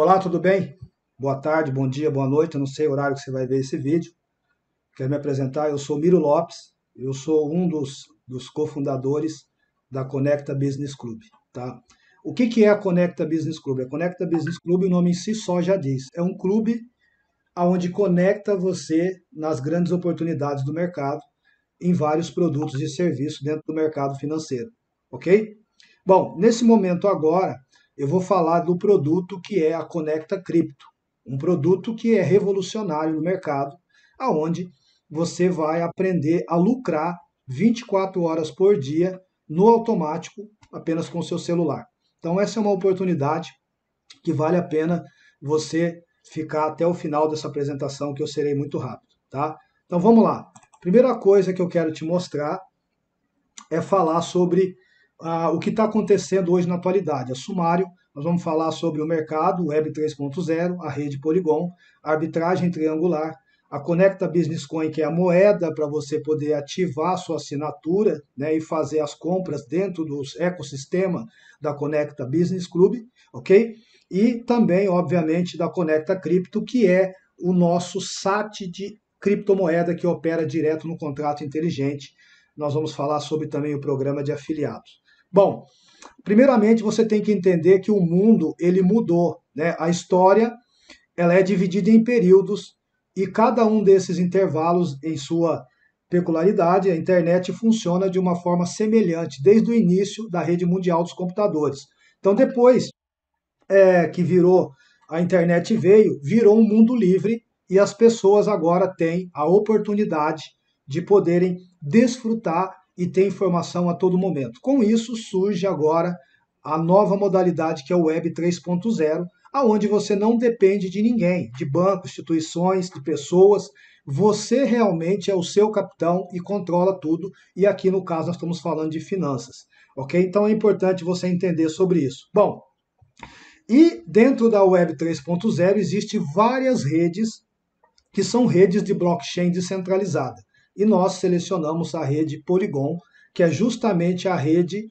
Olá, tudo bem? Boa tarde, bom dia, boa noite, eu não sei o horário que você vai ver esse vídeo. Quero me apresentar, eu sou Miro Lopes, eu sou um dos cofundadores da Conecta Business Club, tá? O que é a Conecta Business Club? A Conecta Business Club, o nome em si só já diz, é um clube onde conecta você nas grandes oportunidades do mercado, em vários produtos e serviços dentro do mercado financeiro, ok? Bom, nesse momento agora, eu vou falar do produto que é a Conecta Crypto, um produto que é revolucionário no mercado, aonde você vai aprender a lucrar 24 horas por dia no automático, apenas com o seu celular. Então essa é uma oportunidade que vale a pena você ficar até o final dessa apresentação, que eu serei muito rápido, tá? Então vamos lá. Primeira coisa que eu quero te mostrar é falar sobre o que está acontecendo hoje na atualidade. A sumário, nós vamos falar sobre o mercado, Web 3.0, a rede Polygon, a arbitragem triangular, a Conecta Business Coin, que é a moeda para você poder ativar a sua assinatura, né, e fazer as compras dentro do ecossistema da Conecta Business Club, ok? E também, obviamente, da Conecta Crypto, que é o nosso SAT de criptomoeda que opera direto no contrato inteligente. Nós vamos falar sobre também o programa de afiliados. Bom, primeiramente você tem que entender que o mundo, ele mudou, né? A história, ela é dividida em períodos e cada um desses intervalos, em sua peculiaridade, a internet funciona de uma forma semelhante desde o início da rede mundial dos computadores. Então depois que a internet virou um mundo livre e as pessoas agora têm a oportunidade de poderem desfrutar e ter informação a todo momento. Com isso surge agora a nova modalidade que é o Web 3.0, aonde você não depende de ninguém, de bancos, instituições, de pessoas. Você realmente é o seu capitão e controla tudo. E aqui no caso nós estamos falando de finanças, ok? Então é importante você entender sobre isso. Bom, e dentro da Web 3.0 existe várias redes que são redes de blockchain descentralizada. E nós selecionamos a rede Polygon, que é justamente a rede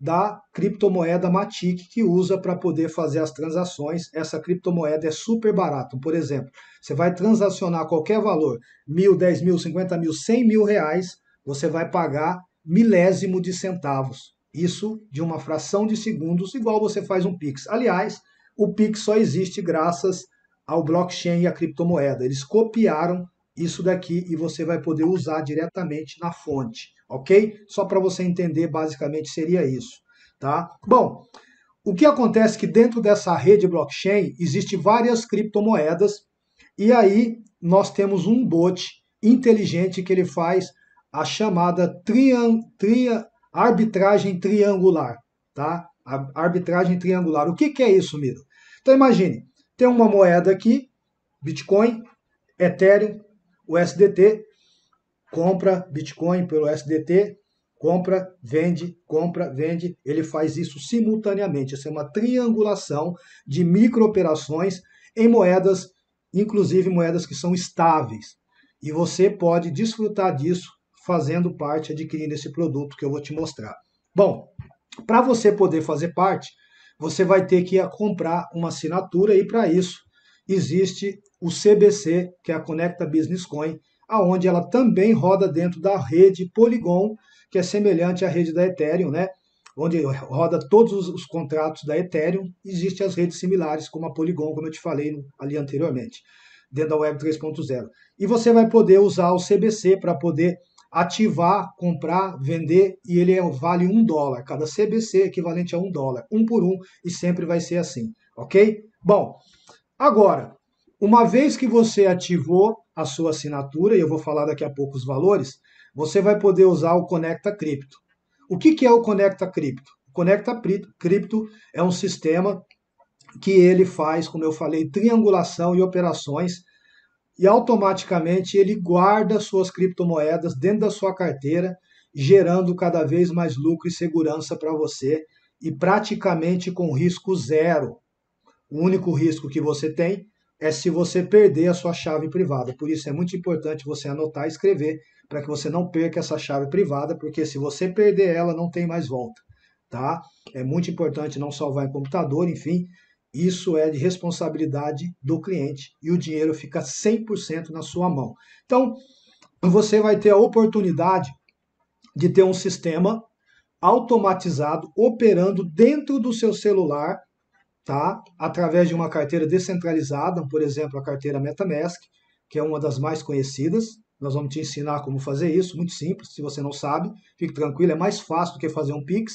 da criptomoeda Matic, que usa para poder fazer as transações. Essa criptomoeda é super barata. Por exemplo, você vai transacionar qualquer valor, 1.000, 10.000, 50.000, 100.000 reais, você vai pagar 1/1000 de centavos. Isso de uma fração de segundos, igual você faz um Pix. Aliás, o Pix só existe graças ao blockchain e à criptomoeda. Eles copiaram isso daqui e você vai poder usar diretamente na fonte, ok? Só para você entender, basicamente seria isso, tá? Bom, o que acontece é que dentro dessa rede blockchain existe várias criptomoedas e aí nós temos um bot inteligente que ele faz a chamada arbitragem triangular, tá? A arbitragem triangular. O que é isso, Miro? Então imagine, tem uma moeda aqui, Bitcoin, Ethereum, o SDT, compra Bitcoin pelo SDT, compra, vende, ele faz isso simultaneamente. Essa é uma triangulação de microoperações em moedas, inclusive moedas que são estáveis. E você pode desfrutar disso fazendo parte, adquirindo esse produto que eu vou te mostrar. Bom, para você poder fazer parte, você vai ter que comprar uma assinatura e para isso existe o CBC, que é a Conecta Business Coin, aonde ela também roda dentro da rede Polygon, que é semelhante à rede da Ethereum, né? Onde roda todos os contratos da Ethereum. Existem as redes similares, como a Polygon, como eu te falei ali anteriormente, dentro da Web 3.0. E você vai poder usar o CBC para poder ativar, comprar, vender, e ele vale $1. Cada CBC é equivalente a $1, um por um, e sempre vai ser assim, ok? Bom, agora, uma vez que você ativou a sua assinatura, e eu vou falar daqui a pouco os valores, você vai poder usar o Conecta Crypto. O que é o Conecta Crypto? O Conecta Crypto é um sistema que ele faz, como eu falei, triangulação e operações, e automaticamente ele guarda suas criptomoedas dentro da sua carteira, gerando cada vez mais lucro e segurança para você, e praticamente com risco zero. O único risco que você tem é se você perder a sua chave privada. Por isso é muito importante você anotar e escrever para que você não perca essa chave privada, porque se você perder ela, não tem mais volta, tá? É muito importante não salvar em computador, enfim, Isso é de responsabilidade do cliente e o dinheiro fica 100% na sua mão. Então, você vai ter a oportunidade de ter um sistema automatizado operando dentro do seu celular, tá? Através de uma carteira descentralizada, por exemplo, a carteira MetaMask, que é uma das mais conhecidas. Nós vamos te ensinar como fazer isso, muito simples, se você não sabe, fique tranquilo, é mais fácil do que fazer um Pix.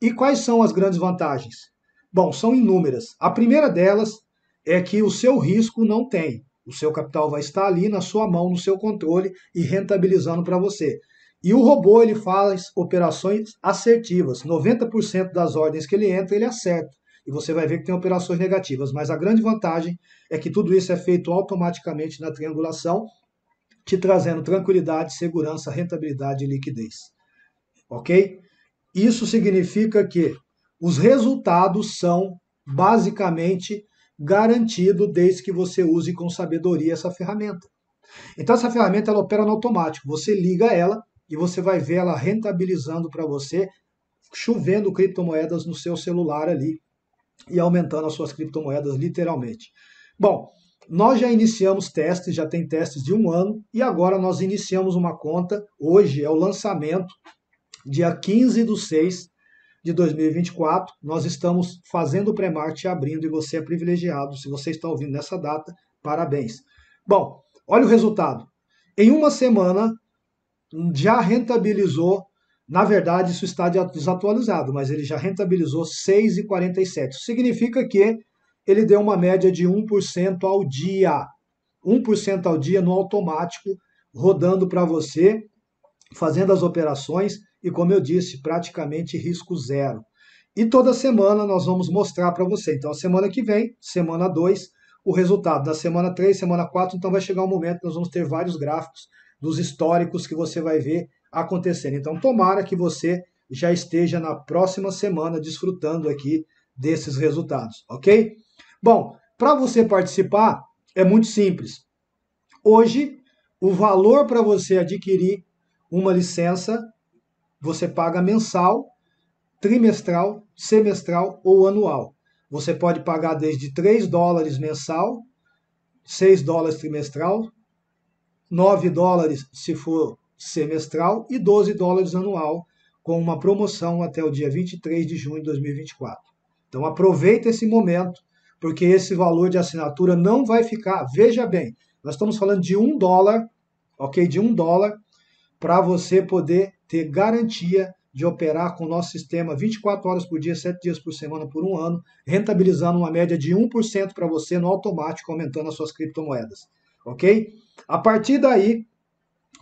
E quais são as grandes vantagens? Bom, são inúmeras. A primeira delas é que o seu risco não tem. O seu capital vai estar ali na sua mão, no seu controle e rentabilizando para você. E o robô, ele faz operações assertivas. 90% das ordens que ele entra, ele acerta. E você vai ver que tem operações negativas. Mas a grande vantagem é que tudo isso é feito automaticamente na triangulação, te trazendo tranquilidade, segurança, rentabilidade e liquidez. Ok? Isso significa que os resultados são basicamente garantidos desde que você use com sabedoria essa ferramenta. Então essa ferramenta ela opera no automático. Você liga ela e você vai ver ela rentabilizando para você, chovendo criptomoedas no seu celular ali e aumentando as suas criptomoedas literalmente. Bom, nós já iniciamos testes, já tem testes de 1 ano, e agora nós iniciamos uma conta. Hoje é o lançamento, dia 15/6/2024. Nós estamos fazendo o pré-market, abrindo, e você é privilegiado. Se você está ouvindo nessa data, parabéns. Bom, olha o resultado. Em 1 semana, já rentabilizou, na verdade isso está desatualizado, mas ele já rentabilizou 6,47. Significa que ele deu uma média de 1% ao dia. 1% ao dia no automático, rodando para você, fazendo as operações e, como eu disse, praticamente risco zero. E toda semana nós vamos mostrar para você. Então, a semana que vem, semana 2, o resultado da semana 3, semana 4. Então, vai chegar um momento que nós vamos ter vários gráficos dos históricos que você vai ver acontecendo. Então, tomara que você já esteja na próxima semana desfrutando aqui desses resultados, ok? Bom, para você participar, é muito simples. Hoje, o valor para você adquirir uma licença, você paga mensal, trimestral, semestral ou anual. Você pode pagar desde $3 mensal, $6 trimestral, $9 se for semestral e $12 anual, com uma promoção até o dia 23/6/2024. Então aproveita esse momento, porque esse valor de assinatura não vai ficar, veja bem, nós estamos falando de $1, ok? De $1, para você poder ter garantia de operar com o nosso sistema 24 horas por dia, 7 dias por semana, por 1 ano, rentabilizando uma média de 1% para você no automático, aumentando as suas criptomoedas, ok? A partir daí,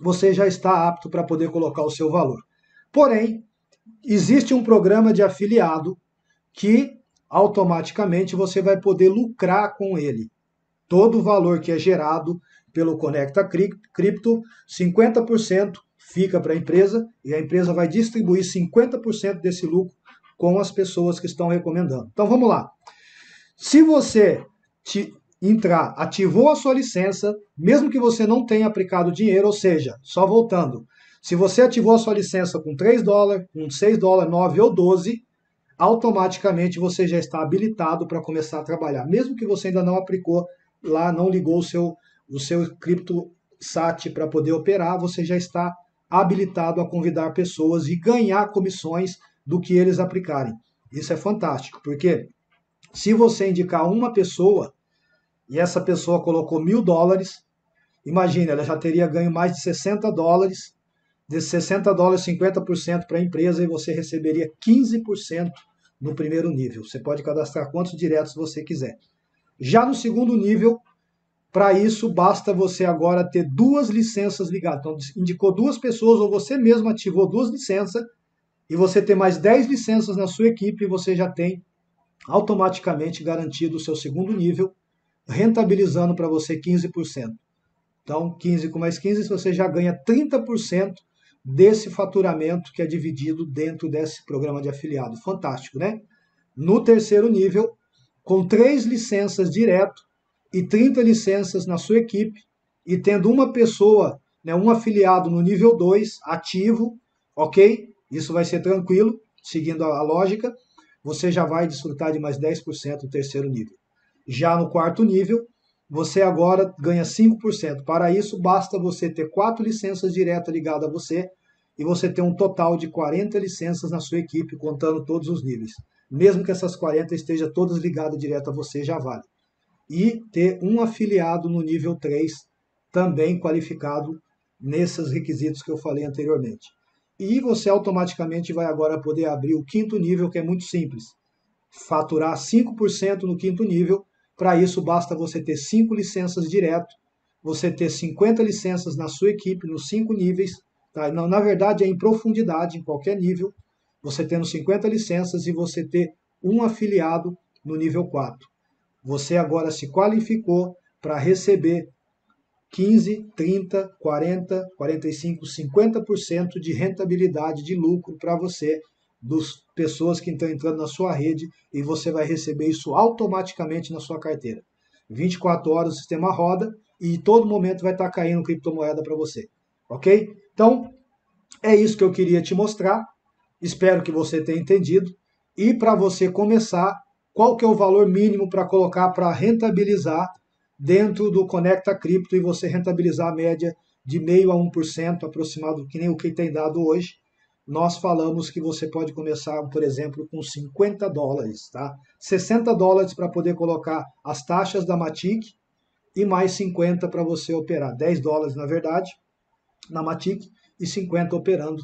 você já está apto para poder colocar o seu valor. Porém, existe um programa de afiliado que automaticamente você vai poder lucrar com ele. Todo o valor que é gerado pelo Conecta Crypto, 50% fica para a empresa e a empresa vai distribuir 50% desse lucro com as pessoas que estão recomendando. Então vamos lá. Se você entrar, ativou a sua licença, mesmo que você não tenha aplicado dinheiro, ou seja, só voltando, se você ativou a sua licença com $3, com $6, 9 ou 12, automaticamente você já está habilitado para começar a trabalhar, mesmo que você ainda não aplicou lá, não ligou o seu cripto sat para poder operar, você já está habilitado a convidar pessoas e ganhar comissões do que eles aplicarem. Isso é fantástico, porque se você indicar uma pessoa e essa pessoa colocou $1.000, imagina, ela já teria ganho mais de $60, de $60 50% para a empresa, e você receberia 15% no primeiro nível. Você pode cadastrar quantos diretos você quiser. Já no segundo nível, para isso, basta você agora ter 2 licenças ligadas. Então, indicou 2 pessoas ou você mesmo ativou 2 licenças e você tem mais 10 licenças na sua equipe e você já tem automaticamente garantido o seu segundo nível, rentabilizando para você 15%. Então, 15 com mais 15, você já ganha 30% desse faturamento que é dividido dentro desse programa de afiliado. Fantástico, né? No terceiro nível, com 3 licenças direto, e 30 licenças na sua equipe, e tendo uma pessoa, né, um afiliado no nível 2, ativo, ok? Isso vai ser tranquilo, seguindo a lógica. você já vai desfrutar de mais 10% no terceiro nível. Já no quarto nível, você agora ganha 5%. Para isso, basta você ter 4 licenças diretas ligadas a você e você ter um total de 40 licenças na sua equipe, contando todos os níveis. Mesmo que essas 40 estejam todas ligadas direto a você, já vale. E ter um afiliado no nível 3, também qualificado nesses requisitos que eu falei anteriormente. E você automaticamente vai agora poder abrir o quinto nível, que é muito simples. Faturar 5% no quinto nível. Para isso, basta você ter 5 licenças direto, você ter 50 licenças na sua equipe, nos 5 níveis. Tá? Na verdade, é em profundidade, em qualquer nível. Você tendo 50 licenças e você ter um afiliado no nível 4. Você agora se qualificou para receber 15%, 30%, 40%, 45%, 50% de rentabilidade de lucro para você, das pessoas que estão entrando na sua rede, e você vai receber isso automaticamente na sua carteira. 24 horas o sistema roda e em todo momento vai estar caindo criptomoeda para você. Ok? Então, é isso que eu queria te mostrar. Espero que você tenha entendido. E para você começar, qual que é o valor mínimo para colocar para rentabilizar dentro do Conecta Crypto e você rentabilizar a média de 0,5% a 1%, aproximado, que nem o que tem dado hoje. Nós falamos que você pode começar, por exemplo, com 50 dólares, tá? 60 dólares para poder colocar as taxas da Matic e mais 50 para você operar. 10 dólares, na verdade, na Matic e 50 operando.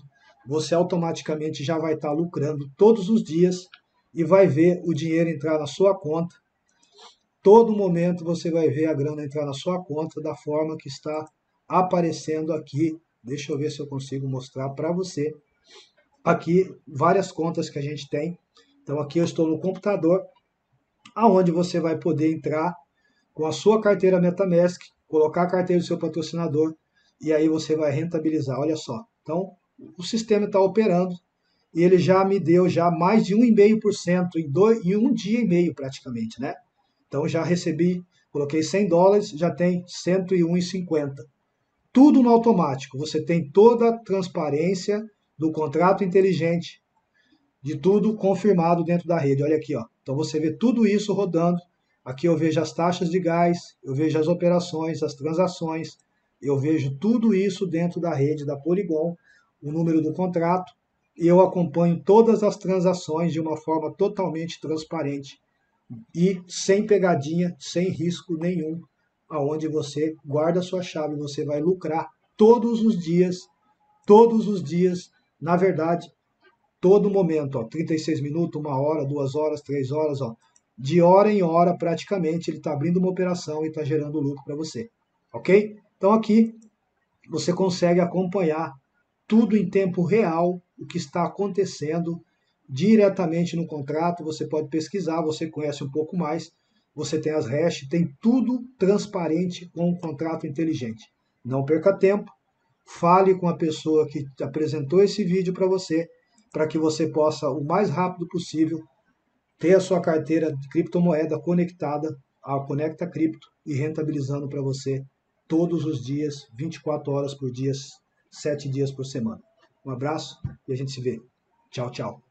Você automaticamente já vai estar lucrando todos os dias e vai ver o dinheiro entrar na sua conta. Todo momento você vai ver a grana entrar na sua conta da forma que está aparecendo aqui. Deixa eu ver se eu consigo mostrar para você. Aqui, várias contas que a gente tem. Então, aqui eu estou no computador, aonde você vai poder entrar com a sua carteira MetaMask, colocar a carteira do seu patrocinador, e aí você vai rentabilizar. Olha só. Então, o sistema está operando e ele já me deu já mais de 1,5% em um dia e meio praticamente, né? Então já recebi, coloquei 100 dólares, já tem 101,50. Tudo no automático. Você tem toda a transparência do contrato inteligente, de tudo confirmado dentro da rede. Olha aqui, ó. Então você vê tudo isso rodando. Aqui eu vejo as taxas de gás, eu vejo as operações, as transações, eu vejo tudo isso dentro da rede da Polygon, o número do contrato, e eu acompanho todas as transações de uma forma totalmente transparente. E sem pegadinha, sem risco nenhum, aonde você guarda a sua chave, você vai lucrar todos os dias, na verdade, todo momento, ó, 36 minutos, 1 hora, 2 horas, 3 horas, ó, de hora em hora praticamente ele está abrindo uma operação e está gerando lucro para você, ok? Então aqui você consegue acompanhar tudo em tempo real, o que está acontecendo diretamente no contrato, você pode pesquisar, você conhece um pouco mais, você tem as hashes, tem tudo transparente com o contrato inteligente. Não perca tempo, fale com a pessoa que apresentou esse vídeo para você, para que você possa, o mais rápido possível, ter a sua carteira de criptomoeda conectada ao Conecta Crypto e rentabilizando para você todos os dias, 24 horas por dia, 7 dias por semana. Um abraço e a gente se vê. Tchau, tchau.